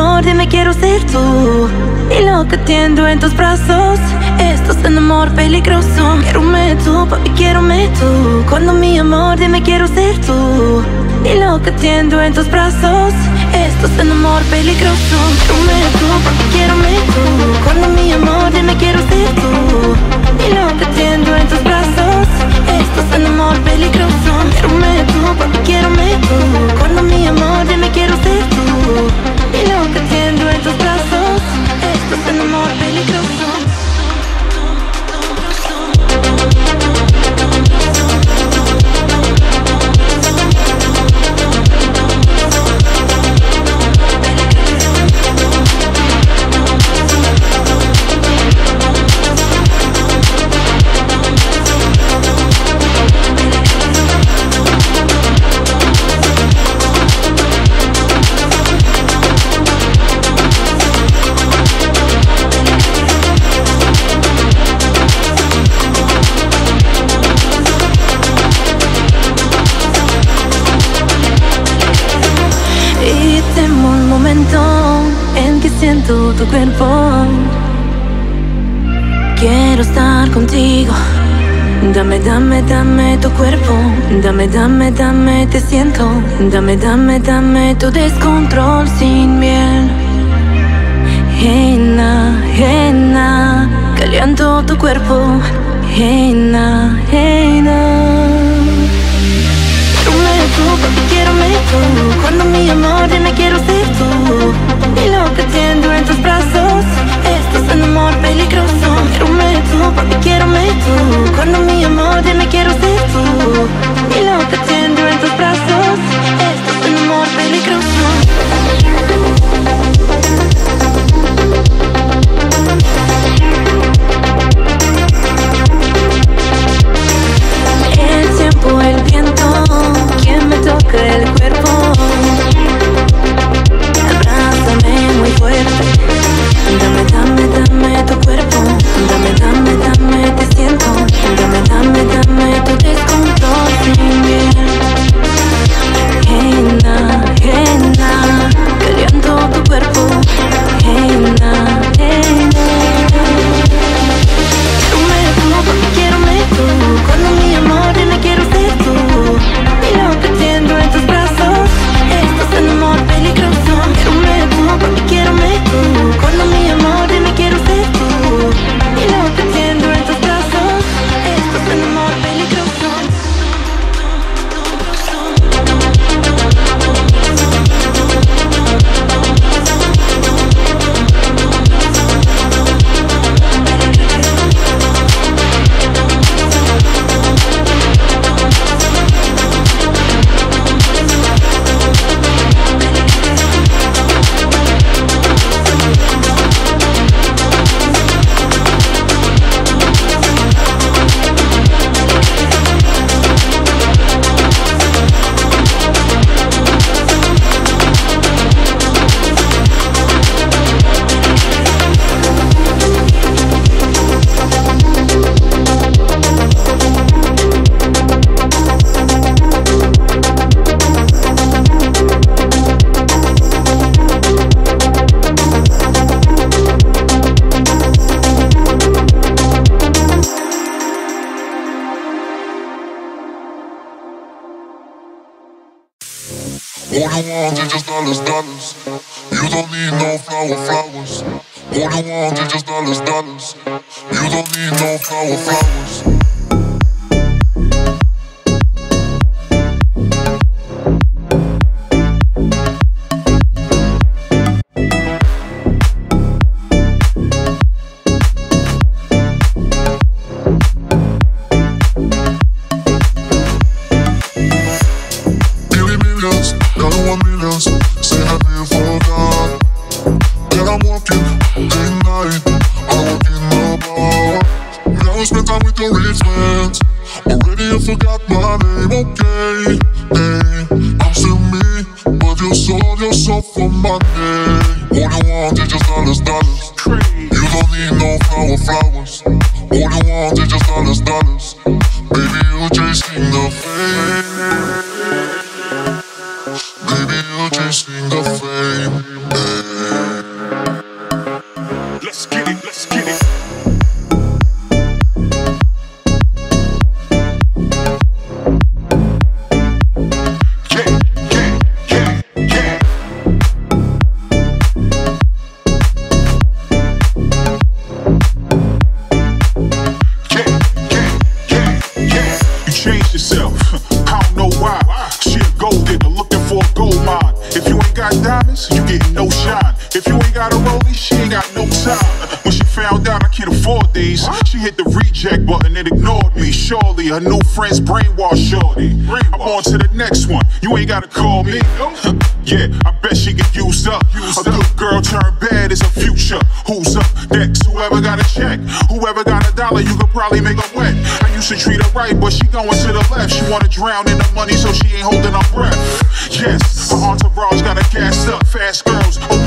amor, dime quiero ser tú. Y lo que tiendo en tus brazos, esto es un amor peligroso. Quierome tú, papi, quierome tú. Cuando mi amor, dime quiero ser tú. Y lo que tiendo en tus brazos, esto es un amor peligroso. Quierome tú, papi, quierome tú. Cuando mi amor, dime quiero ser tú. Y lo que tiendo en tus brazos, esto es un amor peligroso. Quierome tú, papi, quierome tú. Cuando mi amor, dime quiero ser tú. Y lo que tiendo en tus brazos, esto es un amor peligroso. Siento tu cuerpo, quiero estar contigo. Dame, dame, dame tu cuerpo. Dame, dame, dame te siento. Dame, dame, dame tu descontrol sin miel. Hena, hena, caliento tu cuerpo. Hena, hena. Quierome tú, papi, quierome tú. Cuando mi amor, dime quiero ser tú. Y lo que tiendo en tus brazos, esto es un amor peligroso. Quierome tú, papi, quierome tú. Cuando mi amor, dime quiero ser tú. Y lo que tiendo en tus brazos, esto es un amor peligroso. El tiempo, el viento, quien me toca el cuerpo. Dame, dame, dame tu cuerpo. Dame, dame, dame te siento. Dame, dame, dame tu descontrol sin bien. Hena, hena, caliento tu cuerpo. Hena, hena. Quierome tú, papi, quierome tú. Cuando mi amor, dime quiero ser tú. Y lo que tiendo en tus brazos, esto es un amor peligroso. Quierome tú, papi, quierome tú. Cuando mi amor, dime quiero ser tú. Y lo que tiendo en tus brazos, esto es un amor dollars. You don't need no flowers. All you want is just dollars. You don't need no flowers. Baby, you're chasing the fame. so you get no shine. If you ain't got a rollie, she ain't got no time. When she found out I can't afford these, she hit the reject button and ignored me. Surely her new friends brainwashed shorty. I'm on to the next one, you ain't gotta call me. Yeah, I bet she get used up. A good girl turned bad is a future. Who's up next? Whoever got a check, whoever got a dollar, you could probably make her wet. I used to treat her right, but she going to the left. She wanna drown in the money, so she ain't holding her breath. Yes, her entourage got her gassed up. Fast girls,